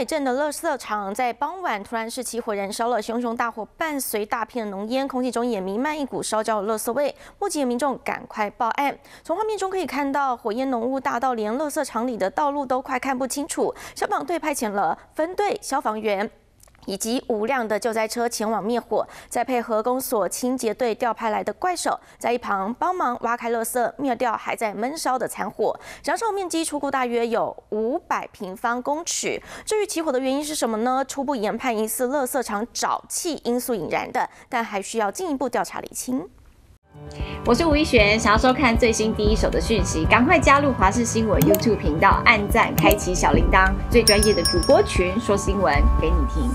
尾镇的垃圾场在傍晚突然是起火燃烧了，熊熊大火伴随大片的浓烟，空气中也弥漫一股烧焦的垃圾味。目击的民众赶快报案。从画面中可以看到，火焰浓雾大到连垃圾场里的道路都快看不清楚。消防队派遣了分队、消防员以及5辆的救灾车前往灭火，再配合公所清洁队调派来的怪手，在一旁帮忙挖开垃圾，灭掉还在闷烧的残火。燃烧面积初估大约有500平方公尺。至于起火的原因是什么呢？初步研判疑似垃圾场沼气因素引燃的，但还需要进一步调查厘清。 我是吴一璇，想要收看最新第一手的讯息，赶快加入华视新闻 YouTube 频道，按赞、开启小铃铛，最专业的主播群说新闻给你听。